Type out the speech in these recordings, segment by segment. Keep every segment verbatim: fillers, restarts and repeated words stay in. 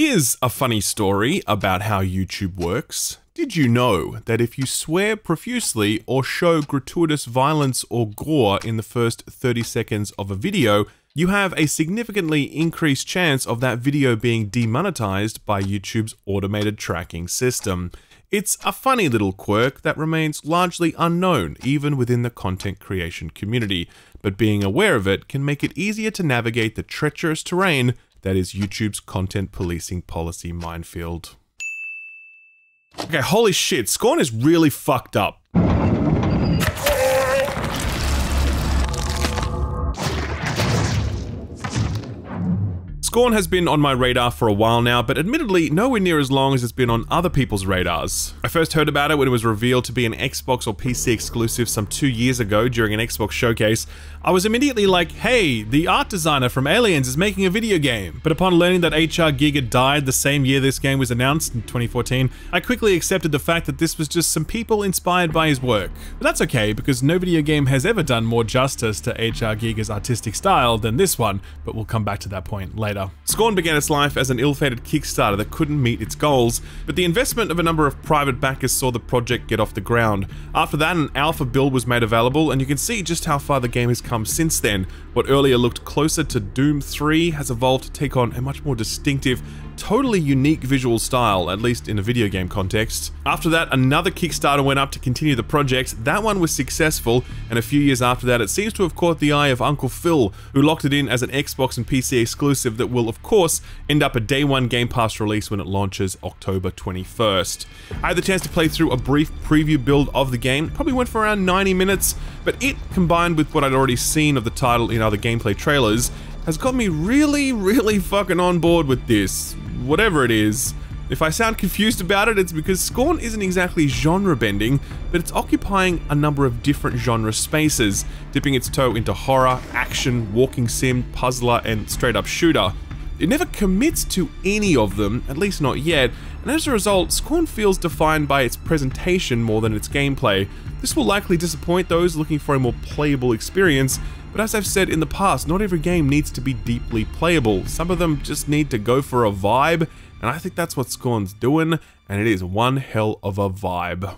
Here's a funny story about how YouTube works. Did you know that if you swear profusely or show gratuitous violence or gore in the first thirty seconds of a video, you have a significantly increased chance of that video being demonetized by YouTube's automated tracking system? It's a funny little quirk that remains largely unknown even within the content creation community, but being aware of it can make it easier to navigate the treacherous terrain that is YouTube's content policing policy minefield. Okay, holy shit, Scorn is really fucked up. Scorn has been on my radar for a while now, but admittedly nowhere near as long as it's been on other people's radars. I first heard about it when it was revealed to be an Xbox or P C exclusive some two years ago during an Xbox showcase. I was immediately like, hey, the art designer from Aliens is making a video game. But upon learning that H R. Giger died the same year this game was announced in twenty fourteen, I quickly accepted the fact that this was just some people inspired by his work. But that's okay, because no video game has ever done more justice to H R. Giger's artistic style than this one, but we'll come back to that point later. Scorn began its life as an ill-fated Kickstarter that couldn't meet its goals, but the investment of a number of private backers saw the project get off the ground. After that, an alpha build was made available, and you can see just how far the game has come since then. What earlier looked closer to Doom three has evolved to take on a much more distinctive, totally unique visual style, at least in a video game context. After that, another Kickstarter went up to continue the project. That one was successful, and a few years after that, it seems to have caught the eye of Uncle Phil, who locked it in as an Xbox and P C exclusive that will, of course, end up a day one Game Pass release when it launches October twenty-first. I had the chance to play through a brief preview build of the game. It probably went for around ninety minutes, but it, combined with what I'd already seen of the title in other gameplay trailers, has got me really, really fucking on board with this, whatever it is. If I sound confused about it, it's because Scorn isn't exactly genre-bending, but it's occupying a number of different genre spaces, dipping its toe into horror, action, walking sim, puzzler, and straight-up shooter. It never commits to any of them, at least not yet, and as a result, Scorn feels defined by its presentation more than its gameplay. This will likely disappoint those looking for a more playable experience, but as I've said in the past, not every game needs to be deeply playable. Some of them just need to go for a vibe, and I think that's what Scorn's doing, and it is one hell of a vibe.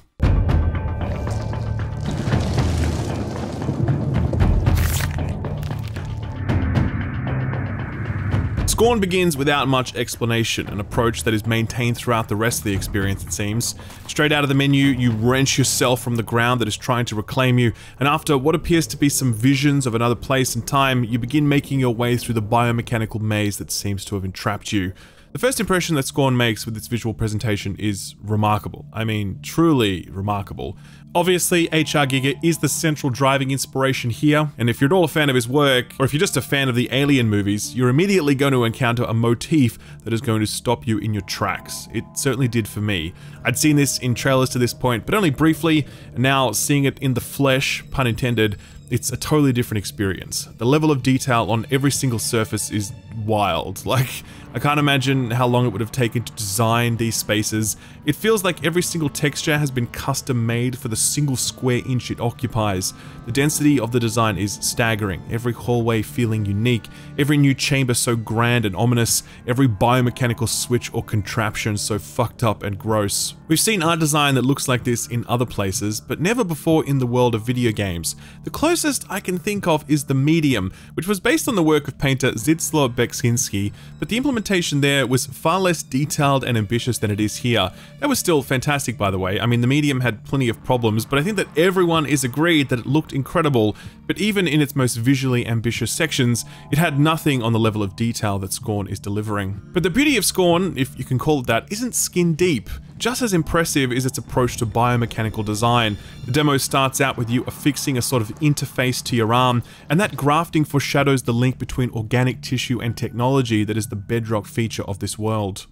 Scorn begins without much explanation, an approach that is maintained throughout the rest of the experience, it seems. Straight out of the menu, you wrench yourself from the ground that is trying to reclaim you, and after what appears to be some visions of another place and time, you begin making your way through the biomechanical maze that seems to have entrapped you. The first impression that Scorn makes with its visual presentation is remarkable. I mean, truly remarkable. Obviously, H R. Giger is the central driving inspiration here, and if you're at all a fan of his work, or if you're just a fan of the Alien movies, you're immediately going to encounter a motif that is going to stop you in your tracks. It certainly did for me. I'd seen this in trailers to this point, but only briefly, and now seeing it in the flesh, pun intended, it's a totally different experience. The level of detail on every single surface is wild. Like, I can't imagine how long it would have taken to design these spaces. It feels like every single texture has been custom made for the single square inch it occupies. The density of the design is staggering, every hallway feeling unique, every new chamber so grand and ominous, every biomechanical switch or contraption so fucked up and gross. We've seen art design that looks like this in other places, but never before in the world of video games. The closest I can think of is The Medium, which was based on the work of painter Zdzisław Beksiński, but the implementation Implementation there was far less detailed and ambitious than it is here. That was still fantastic, by the way. I mean, The Medium had plenty of problems, but I think that everyone is agreed that it looked incredible, but even in its most visually ambitious sections, it had nothing on the level of detail that Scorn is delivering. But the beauty of Scorn, if you can call it that, isn't skin deep. Just as impressive is its approach to biomechanical design. The demo starts out with you affixing a sort of interface to your arm, and that grafting foreshadows the link between organic tissue and technology that is the bedrock feature of this world.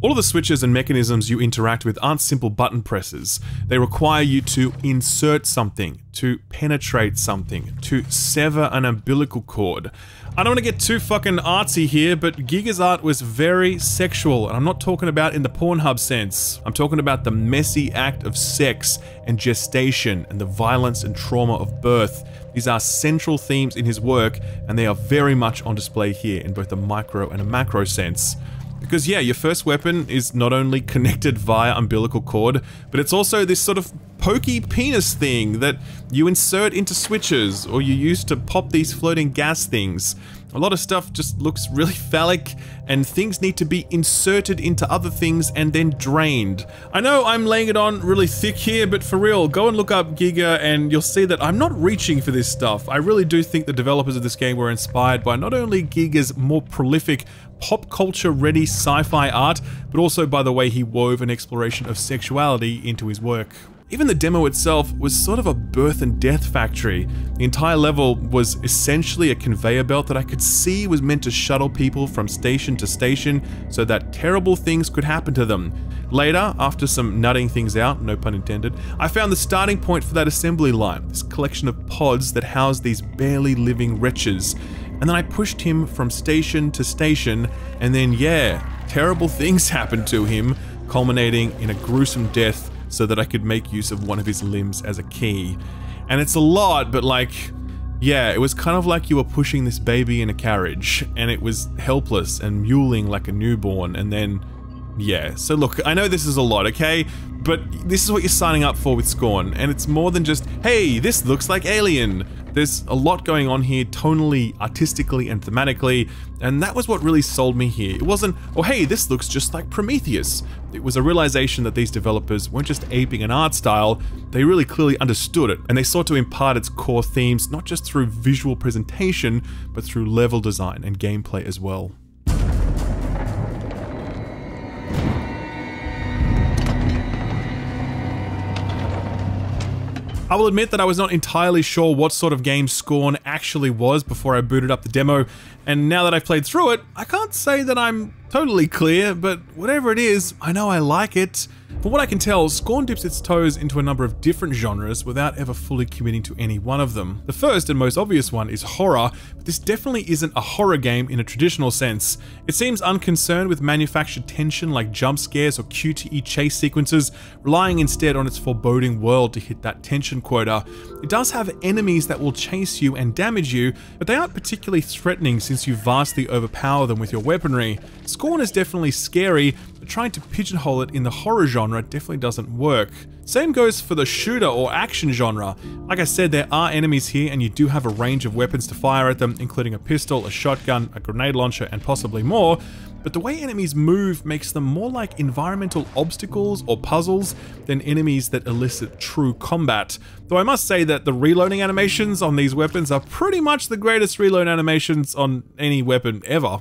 All of the switches and mechanisms you interact with aren't simple button presses. They require you to insert something, to penetrate something, to sever an umbilical cord. I don't want to get too fucking artsy here, but Giger's art was very sexual, and I'm not talking about in the Pornhub sense. I'm talking about the messy act of sex and gestation and the violence and trauma of birth. These are central themes in his work, and they are very much on display here in both a micro and a macro sense. Because yeah, your first weapon is not only connected via umbilical cord, but it's also this sort of pokey penis thing that you insert into switches, or you use to pop these floating gas things. A lot of stuff just looks really phallic, and things need to be inserted into other things and then drained. I know I'm laying it on really thick here, but for real, go and look up Giger and you'll see that I'm not reaching for this stuff. I really do think the developers of this game were inspired by not only Giger's more prolific pop culture ready sci-fi art, but also by the way he wove an exploration of sexuality into his work. Even the demo itself was sort of a birth and death factory. The entire level was essentially a conveyor belt that I could see was meant to shuttle people from station to station so that terrible things could happen to them. Later, after some nutting things out, no pun intended, I found the starting point for that assembly line, this collection of pods that housed these barely living wretches. And then I pushed him from station to station, and then yeah, terrible things happened to him, culminating in a gruesome death so that I could make use of one of his limbs as a key. And it's a lot, but like, yeah, it was kind of like you were pushing this baby in a carriage, and it was helpless and mewling like a newborn, and then, yeah. So look, I know this is a lot, okay? But this is what you're signing up for with Scorn, and it's more than just, hey, this looks like Alien. There's a lot going on here, tonally, artistically, and thematically, and that was what really sold me here. It wasn't, oh hey, this looks just like Prometheus. It was a realization that these developers weren't just aping an art style, they really clearly understood it, and they sought to impart its core themes, not just through visual presentation, but through level design and gameplay as well. I will admit that I was not entirely sure what sort of game Scorn actually was before I booted up the demo, and now that I've played through it, I can't say that I'm totally clear, but whatever it is, I know I like it. From what I can tell, Scorn dips its toes into a number of different genres without ever fully committing to any one of them. The first and most obvious one is horror, but this definitely isn't a horror game in a traditional sense. It seems unconcerned with manufactured tension like jump scares or Q T E chase sequences, relying instead on its foreboding world to hit that tension quota. It does have enemies that will chase you and damage you, but they aren't particularly threatening since you vastly overpower them with your weaponry. Scorn is definitely scary, but trying to pigeonhole it in the horror genre definitely doesn't work. Same goes for the shooter or action genre. Like I said, there are enemies here and you do have a range of weapons to fire at them, including a pistol, a shotgun, a grenade launcher, and possibly more. But the way enemies move makes them more like environmental obstacles or puzzles than enemies that elicit true combat. Though I must say that the reloading animations on these weapons are pretty much the greatest reload animations on any weapon ever.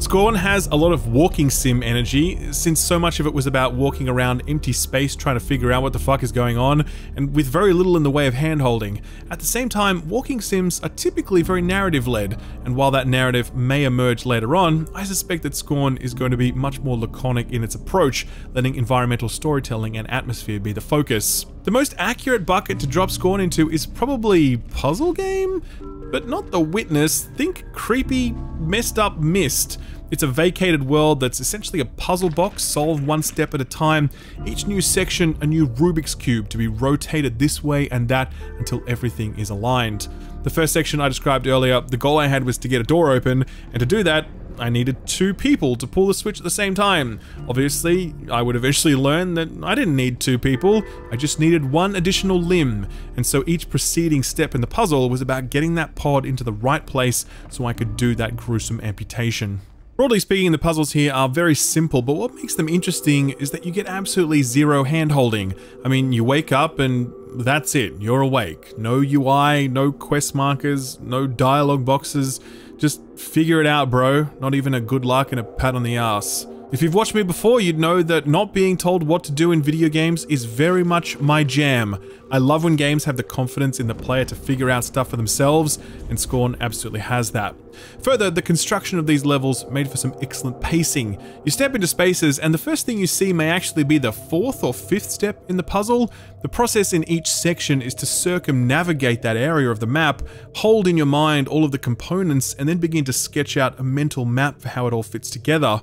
Scorn has a lot of walking sim energy, since so much of it was about walking around empty space trying to figure out what the fuck is going on, and with very little in the way of hand-holding. At the same time, walking sims are typically very narrative-led, and while that narrative may emerge later on, I suspect that Scorn is going to be much more laconic in its approach, letting environmental storytelling and atmosphere be the focus. The most accurate bucket to drop Scorn into is probably puzzle game? But not The Witness. Think creepy, messed up Mist. It's a vacated world that's essentially a puzzle box solved one step at a time. Each new section, a new Rubik's Cube to be rotated this way and that until everything is aligned. The first section I described earlier, the goal I had was to get a door open, and to do that, I needed two people to pull the switch at the same time. Obviously, I would eventually learn that I didn't need two people, I just needed one additional limb, and so each preceding step in the puzzle was about getting that pod into the right place so I could do that gruesome amputation. Broadly speaking, the puzzles here are very simple, but what makes them interesting is that you get absolutely zero hand-holding. I mean, you wake up and that's it, you're awake. No U I, no quest markers, no dialogue boxes. Just figure it out, bro. Not even a good luck and a pat on the ass. If you've watched me before, you'd know that not being told what to do in video games is very much my jam. I love when games have the confidence in the player to figure out stuff for themselves, and Scorn absolutely has that. Further, the construction of these levels made for some excellent pacing. You step into spaces, and the first thing you see may actually be the fourth or fifth step in the puzzle. The process in each section is to circumnavigate that area of the map, hold in your mind all of the components, and then begin to sketch out a mental map for how it all fits together.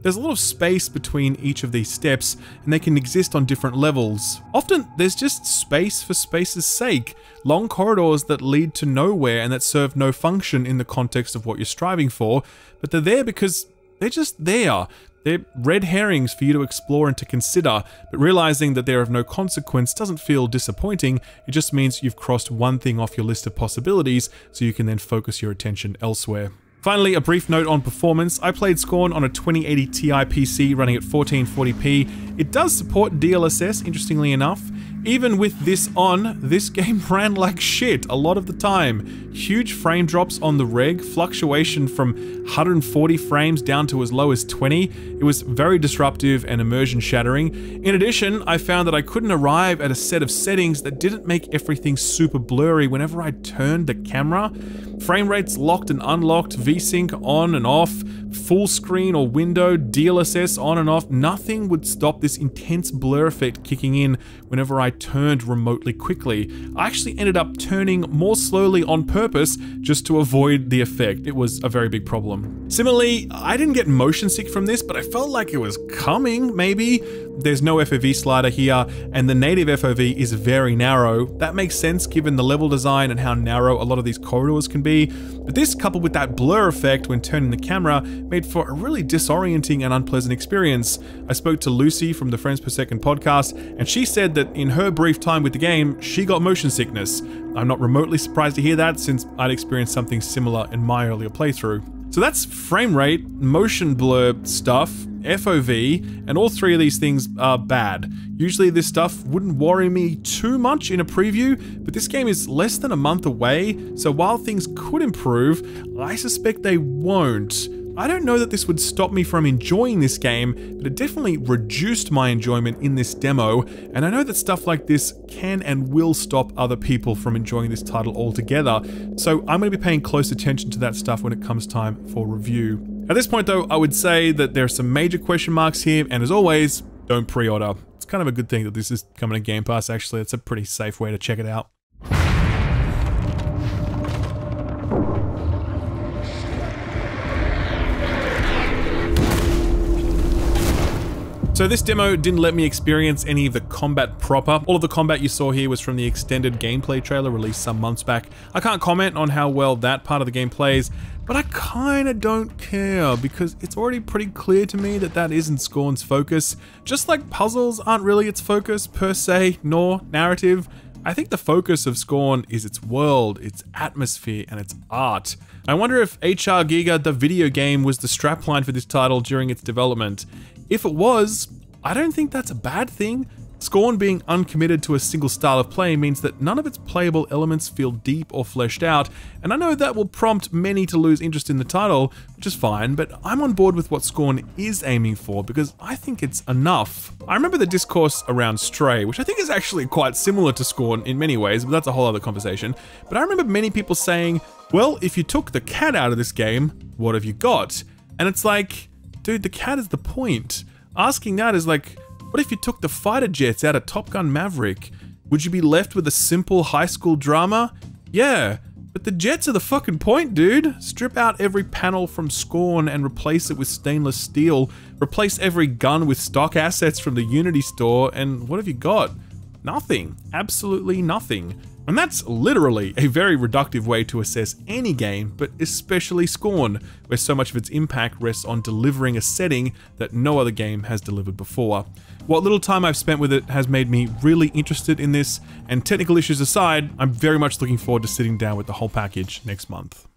There's a lot of space between each of these steps, and they can exist on different levels. Often, there's just space for space's sake, long corridors that lead to nowhere and that serve no function in the context of what you're striving for, but they're there because they're just there. They're red herrings for you to explore and to consider, but realizing that they're of no consequence doesn't feel disappointing. It just means you've crossed one thing off your list of possibilities, so you can then focus your attention elsewhere. Finally, a brief note on performance. I played Scorn on a twenty eighty Ti P C running at fourteen forty p. It does support D L S S, interestingly enough. Even with this on, this game ran like shit a lot of the time. Huge frame drops on the reg, fluctuation from one hundred forty frames down to as low as twenty. It was very disruptive and immersion shattering. In addition, I found that I couldn't arrive at a set of settings that didn't make everything super blurry whenever I turned the camera. Frame rates locked and unlocked, VSync on and off, full screen or window, D L S S on and off. Nothing would stop this intense blur effect kicking in whenever I turned remotely quickly. I actually ended up turning more slowly on purpose just to avoid the effect. It was a very big problem. Similarly, I didn't get motion sick from this, but I felt like it was coming, maybe. There's no F O V slider here, and the native F O V is very narrow. That makes sense given the level design and how narrow a lot of these corridors can be, but this coupled with that blur effect when turning the camera made for a really disorienting and unpleasant experience. I spoke to Lucy from the Friends Per Second podcast, and she said that in her brief time with the game, she got motion sickness. I'm not remotely surprised to hear that since I'd experienced something similar in my earlier playthrough. So that's frame rate, motion blur stuff, F O V, and all three of these things are bad. Usually this stuff wouldn't worry me too much in a preview, but this game is less than a month away, so while things could improve, I suspect they won't. I don't know that this would stop me from enjoying this game, but it definitely reduced my enjoyment in this demo, and I know that stuff like this can and will stop other people from enjoying this title altogether, so I'm going to be paying close attention to that stuff when it comes time for review. At this point though, I would say that there are some major question marks here, and as always, don't pre-order. It's kind of a good thing that this is coming to Game Pass actually, it's a pretty safe way to check it out. So this demo didn't let me experience any of the combat proper. All of the combat you saw here was from the extended gameplay trailer released some months back. I can't comment on how well that part of the game plays, but I kinda don't care because it's already pretty clear to me that that isn't Scorn's focus. Just like puzzles aren't really its focus per se, nor narrative. I think the focus of Scorn is its world, its atmosphere, and its art. I wonder if H R. Giger, the video game, was the strapline for this title during its development. If it was, I don't think that's a bad thing. Scorn being uncommitted to a single style of play means that none of its playable elements feel deep or fleshed out, and I know that will prompt many to lose interest in the title, which is fine, but I'm on board with what Scorn is aiming for because I think it's enough. I remember the discourse around Stray, which I think is actually quite similar to Scorn in many ways, but that's a whole other conversation, but I remember many people saying, well, if you took the cat out of this game, what have you got? And it's like, dude, the cat is the point. Asking that is like, what if you took the fighter jets out of Top Gun Maverick? Would you be left with a simple high school drama? Yeah, but the jets are the fucking point, dude. Strip out every panel from Scorn and replace it with stainless steel. Replace every gun with stock assets from the Unity store, and what have you got? Nothing. Absolutely nothing. And that's literally a very reductive way to assess any game, but especially Scorn, where so much of its impact rests on delivering a setting that no other game has delivered before. What little time I've spent with it has made me really interested in this, and technical issues aside, I'm very much looking forward to sitting down with the whole package next month.